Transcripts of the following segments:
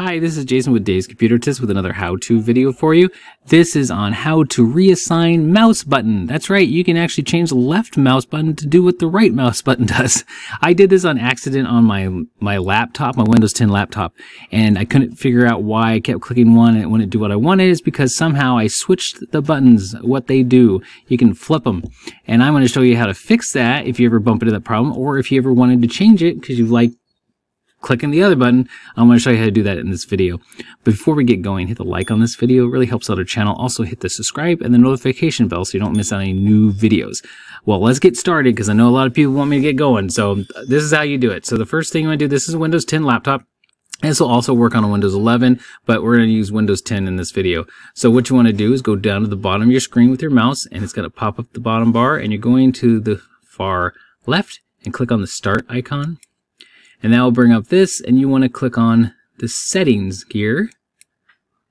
Hi, this is Jason with Dave's Computer Tips with another how-to video for you. This is on how to reassign mouse button. That's right, you can actually change the left mouse button to do what the right mouse button does. I did this on accident on my laptop, my Windows 10 laptop, and I couldn't figure out why I kept clicking one and it wouldn't do what I wanted. It's because somehow I switched the buttons, what they do. You can flip them. And I'm going to show you how to fix that if you ever bump into that problem, or if you ever wanted to change it because you like clicking the other button. I'm going to show you how to do that in this video. Before we get going, hit the like on this video. It really helps out our channel. Also hit the subscribe and the notification bell so you don't miss out any new videos. Well, let's get started because I know a lot of people want me to get going. So this is how you do it. So the first thing I'm going to do, this is a Windows 10 laptop. This will also work on a Windows 11, but we're going to use Windows 10 in this video. So what you want to do is go down to the bottom of your screen with your mouse, and it's going to pop up the bottom bar, and you're going to the far left and click on the start icon. And that will bring up this, and you want to click on the settings here.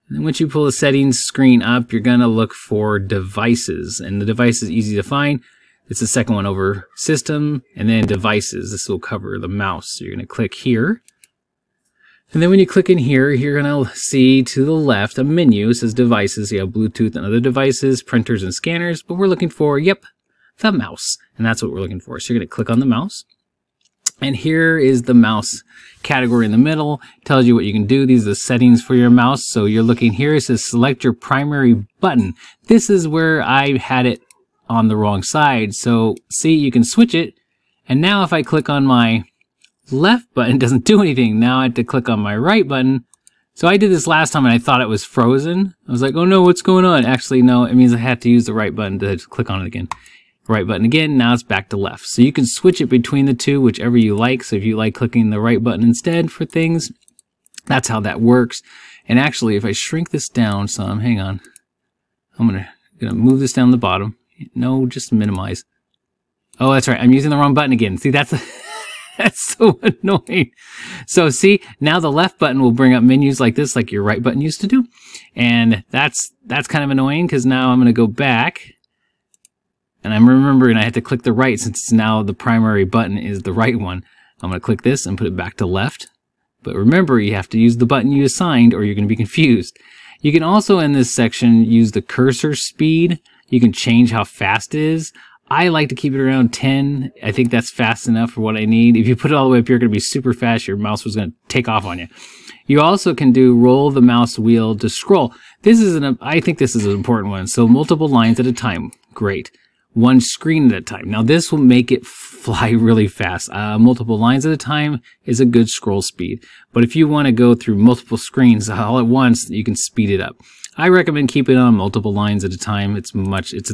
And then once you pull the settings screen up, you're going to look for devices. And the device is easy to find. It's the second one over, system, and then devices. This will cover the mouse. So you're going to click here. And then when you click in here, you're going to see to the left a menu. It says devices. You have Bluetooth and other devices, printers and scanners. But we're looking for, yep, the mouse. And that's what we're looking for. So you're going to click on the mouse. And here is the mouse category in the middle. It tells you what you can do. These are the settings for your mouse. So you're looking here. It says select your primary button. This is where I had it on the wrong side. So see, you can switch it. And now if I click on my left button, it doesn't do anything. Now I have to click on my right button. So I did this last time and I thought it was frozen. I was like, oh no, what's going on? Actually, no, it means I have to use the right button to click on it again. Right button again, now it's back to left. So you can switch it between the two, whichever you like. So if you like clicking the right button instead for things, that's how that works. And actually, if I shrink this down some, hang on, I'm gonna move this down the bottom. No, just minimize. Oh, that's right, I'm using the wrong button again. See, that's so annoying. So see, now the left button will bring up menus like this, like your right button used to do. And that's kind of annoying because now I'm gonna go back. And I'm remembering I had to click the right since it's now the primary button is the right one. I'm going to click this and put it back to left. But remember, you have to use the button you assigned or you're going to be confused. You can also, in this section, use the cursor speed. You can change how fast it is. I like to keep it around 10. I think that's fast enough for what I need. If you put it all the way up here, you're going to be super fast. Your mouse was going to take off on you. You also can do roll the mouse wheel to scroll. This is I think this is an important one. So multiple lines at a time. Great. One screen at a time. Now this will make it fly really fast. Multiple lines at a time is a good scroll speed. But if you want to go through multiple screens all at once, you can speed it up. I recommend keeping on multiple lines at a time. It's at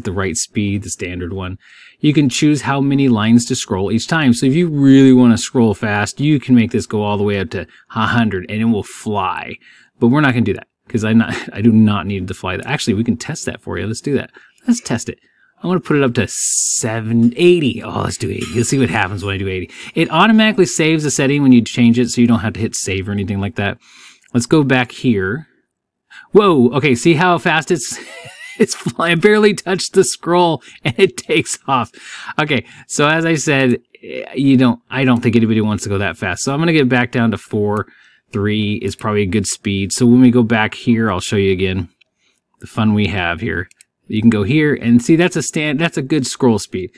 the right speed, the standard one. You can choose how many lines to scroll each time. So if you really want to scroll fast, you can make this go all the way up to 100 and it will fly. But we're not going to do that because I do not need to fly that. Actually, we can test that for you. Let's do that. Let's test it. I'm going to put it up to 780. Oh, let's do 80. You'll see what happens when I do 80. It automatically saves the setting when you change it, so you don't have to hit save or anything like that. Let's go back here. Whoa, okay, see how fast it's flying. I barely touched the scroll, and it takes off. Okay, so as I said, I don't think anybody wants to go that fast. So I'm going to get back down to 4.3 is probably a good speed. So when we go back here, I'll show you again the fun we have here. You can go here and see that's a good scroll speed,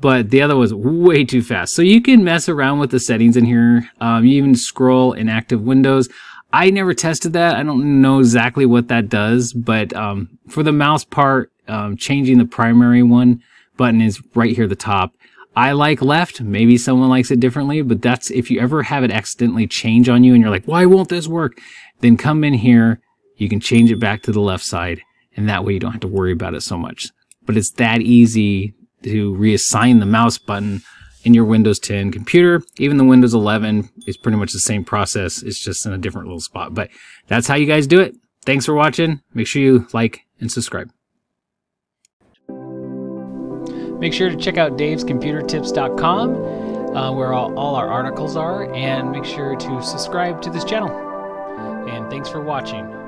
but the other was way too fast. So you can mess around with the settings in here. You even scroll inactive windows. I never tested that. I don't know exactly what that does, but for the mouse part, changing the primary one button is right here at the top. I like left. Maybe someone likes it differently, but that's if you ever have it accidentally change on you and you're like, why won't this work? Then come in here. You can change it back to the left side. And that way you don't have to worry about it so much. But it's that easy to reassign the mouse button in your Windows 10 computer. Even the Windows 11 is pretty much the same process. It's just in a different little spot. But that's how you guys do it. Thanks for watching. Make sure you like and subscribe. Make sure to check out davescomputertips.com where all our articles are. And make sure to subscribe to this channel. And thanks for watching.